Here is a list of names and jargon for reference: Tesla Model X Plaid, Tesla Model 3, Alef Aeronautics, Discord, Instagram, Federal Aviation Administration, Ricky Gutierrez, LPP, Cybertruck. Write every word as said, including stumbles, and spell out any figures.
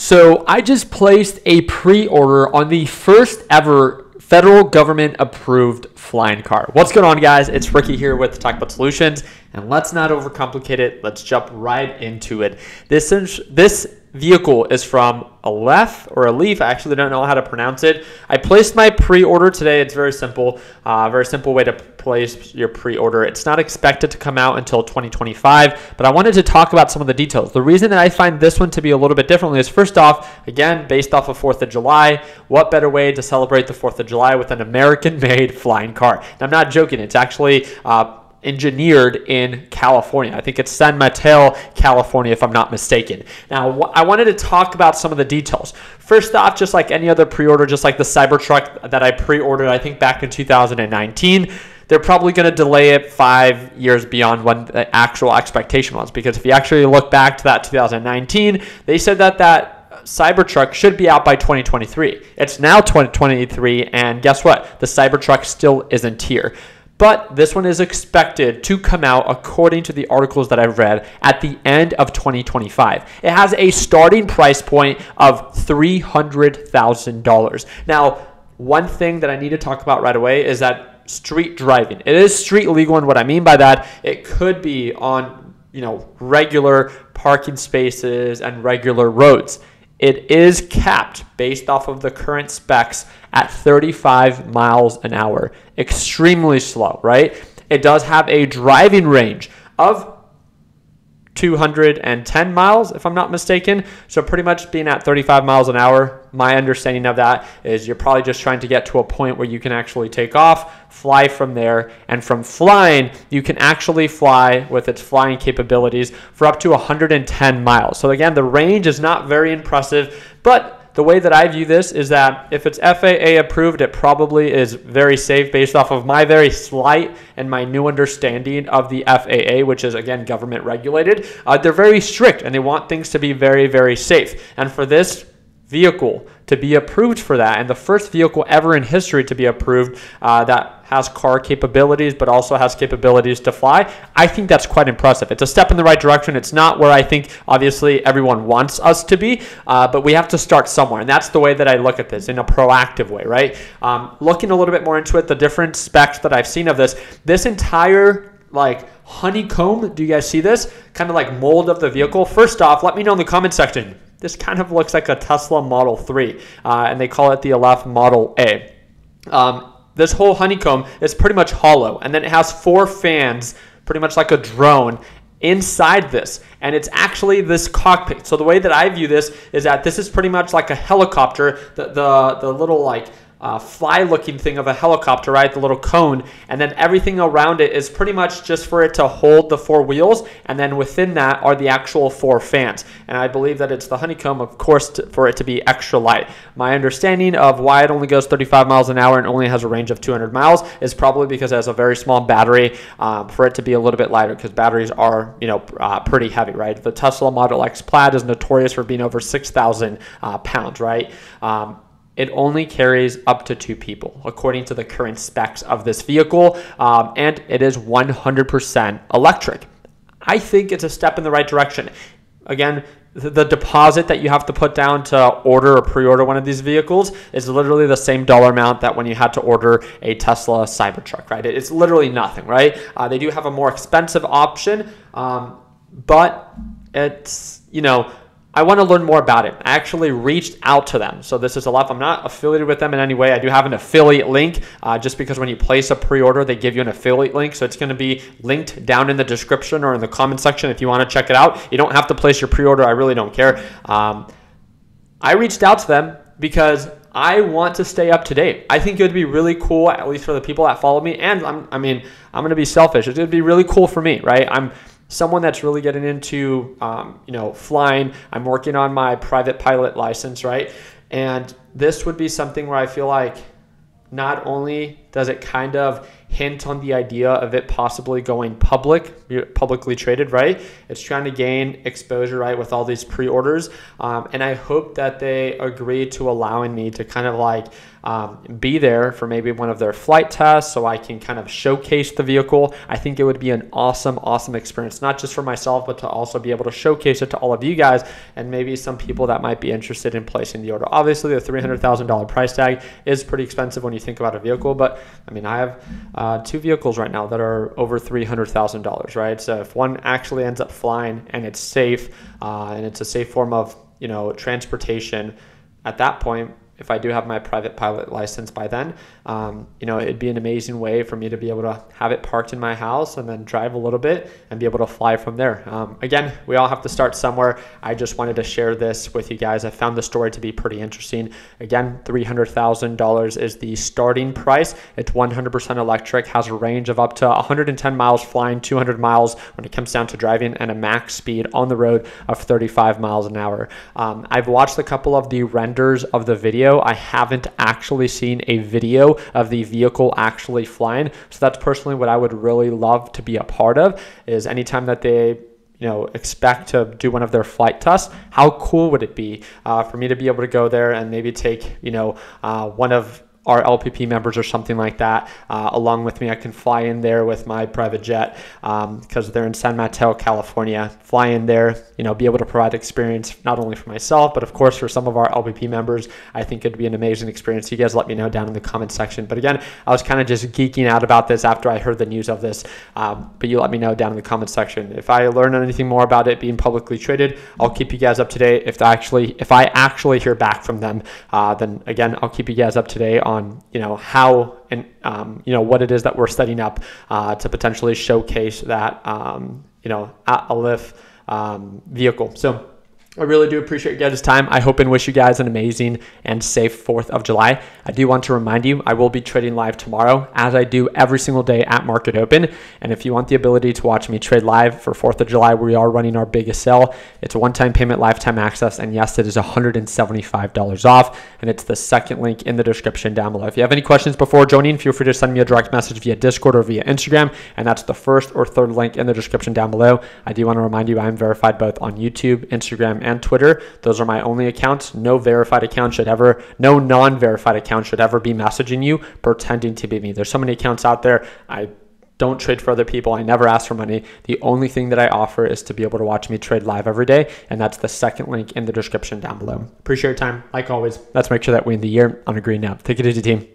So I just placed a pre-order on the first ever federal government approved flying car. What's going on, guys? It's Ricky here with Talk About Solutions, and let's not overcomplicate it. Let's jump right into it. This is, this vehicle is from Alef or Alef. I actually don't know how to pronounce it. I placed my pre-order today. It's very simple, uh, very simple way to place your pre-order. It's not expected to come out until twenty twenty-five, but I wanted to talk about some of the details. The reason that I find this one to be a little bit differently is, first off, again, based off of fourth of July, what better way to celebrate the fourth of July with an American-made flying car? And I'm not joking. It's actually uh, engineered in California. I think it's San Mateo, California, if I'm not mistaken. Now, I wanted to talk about some of the details. First off, just like any other pre-order, just like the Cybertruck that I pre-ordered, I think back in two thousand nineteen, they're probably going to delay it five years beyond when the actual expectation was, because if you actually look back to that two thousand nineteen, they said that that Cybertruck should be out by twenty twenty-three. It's now twenty twenty-three, and guess what? The Cybertruck still isn't here. But this one is expected to come out, according to the articles that I've read, at the end of twenty twenty-five. It has a starting price point of three hundred thousand dollars. Now, one thing that I need to talk about right away is that street driving. It is street legal, and what I mean by that, it could be on, you know, regular parking spaces and regular roads. It is capped based off of the current specs at thirty-five miles an hour. Extremely slow, right? It does have a driving range of two hundred ten miles, if I'm not mistaken. So pretty much being at thirty-five miles an hour, my understanding of that is you're probably just trying to get to a point where you can actually take off, fly from there, and from flying, you can actually fly with its flying capabilities for up to one hundred ten miles. So again, the range is not very impressive, but the way that I view this is that if it's F A A approved, it probably is very safe based off of my very slight and my new understanding of the F A A, which is, again, government regulated. Uh, they're very strict, and they want things to be very, very safe. And for this vehicle to be approved for that, and the first vehicle ever in history to be approved uh, that has car capabilities but also has capabilities to fly, I think that's quite impressive. It's a step in the right direction. It's not where I think, obviously, everyone wants us to be, uh, but we have to start somewhere, and that's the way that I look at this, in a proactive way, right? Um, looking a little bit more into it, the different specs that I've seen of this, this entire like honeycomb, do you guys see this? Kind of like mold of the vehicle. First off, let me know in the comment section. This kind of looks like a Tesla Model three, uh, and they call it the Alef Model A. Um, this whole honeycomb is pretty much hollow, and then it has four fans, pretty much like a drone, inside this, and it's actually this cockpit. So the way that I view this is that this is pretty much like a helicopter, the, the, the little like Uh, fly-looking thing of a helicopter, right? The little cone, and then everything around it is pretty much just for it to hold the four wheels, and then within that are the actual four fans. And I believe that it's the honeycomb, of course, to, for it to be extra light. My understanding of why it only goes thirty-five miles an hour and only has a range of two hundred miles is probably because it has a very small battery um, for it to be a little bit lighter, because batteries are, you know, uh, pretty heavy, right? The Tesla Model X Plaid is notorious for being over six thousand uh, pounds, right? Um, It only carries up to two people, according to the current specs of this vehicle, um, and it is one hundred percent electric. I think it's a step in the right direction. Again, the deposit that you have to put down to order or pre-order one of these vehicles is literally the same dollar amount that when you had to order a Tesla Cybertruck, right? It's literally nothing, right? Uh, they do have a more expensive option, um, but it's, you know, I want to learn more about it. I actually reached out to them. So this is Alef. I'm not affiliated with them in any way. I do have an affiliate link uh, just because when you place a pre-order, they give you an affiliate link. So it's going to be linked down in the description or in the comment section if you want to check it out. You don't have to place your pre-order. I really don't care. Um, I reached out to them because I want to stay up to date. I think it would be really cool, at least for the people that follow me. And I'm, I mean, I'm going to be selfish. It would be really cool for me, right? I'm someone that's really getting into, um, you know, flying. I'm working on my private pilot license, right? And this would be something where I feel like not only Does it kind of hint on the idea of it possibly going public, publicly traded, right? It's trying to gain exposure, right, with all these pre-orders. Um, and I hope that they agree to allowing me to kind of like um, be there for maybe one of their flight tests so I can kind of showcase the vehicle. I think it would be an awesome, awesome experience, not just for myself, but to also be able to showcase it to all of you guys and maybe some people that might be interested in placing the order. Obviously, the three hundred thousand dollar price tag is pretty expensive when you think about a vehicle, but I mean, I have... Uh, two vehicles right now that are over three hundred thousand dollars, right? So if one actually ends up flying and it's safe uh, and it's a safe form of, you know, transportation, at that point, if I do have my private pilot license by then, um, you know, it'd be an amazing way for me to be able to have it parked in my house and then drive a little bit and be able to fly from there. Um, again, we all have to start somewhere. I just wanted to share this with you guys. I found the story to be pretty interesting. Again, three hundred thousand dollars is the starting price. It's one hundred percent electric, has a range of up to one hundred ten miles flying, two hundred miles when it comes down to driving, and a max speed on the road of thirty-five miles an hour. Um, I've watched a couple of the renders of the video. I haven't actually seen a video of the vehicle actually flying. So that's personally what I would really love to be a part of, is anytime that they, you know, expect to do one of their flight tests, how cool would it be uh, for me to be able to go there and maybe take, you know, uh, one of our L P P members or something like that uh, along with me. I can fly in there with my private jet because um, they're in San Mateo, California. Fly in there, you know, be able to provide experience not only for myself, but of course for some of our L P P members. I think it'd be an amazing experience. You guys let me know down in the comment section. But again, I was kind of just geeking out about this after I heard the news of this, um, but you let me know down in the comment section. If I learn anything more about it being publicly traded, I'll keep you guys up to date. If, actually, if I actually hear back from them, uh, then again, I'll keep you guys up to date on On, you know, how and um, you know, what it is that we're setting up uh, to potentially showcase that um, you know, Alef um, vehicle. So I really do appreciate you guys' time. I hope and wish you guys an amazing and safe fourth of July. I do want to remind you, I will be trading live tomorrow, as I do every single day at market open. And if you want the ability to watch me trade live for fourth of July, we are running our biggest sale. It's a one-time payment, lifetime access. And yes, it is one hundred seventy-five dollars off. And it's the second link in the description down below. If you have any questions before joining, feel free to send me a direct message via Discord or via Instagram. And that's the first or third link in the description down below. I do want to remind you, I am verified both on YouTube, Instagram, and and Twitter. Those are my only accounts. No verified account should ever, no non-verified account should ever be messaging you pretending to be me. There's so many accounts out there. I don't trade for other people. I never ask for money. The only thing that I offer is to be able to watch me trade live every day. And that's the second link in the description down below. Appreciate your time. Like always, let's make sure that we end the year on a green note. Take it easy, team.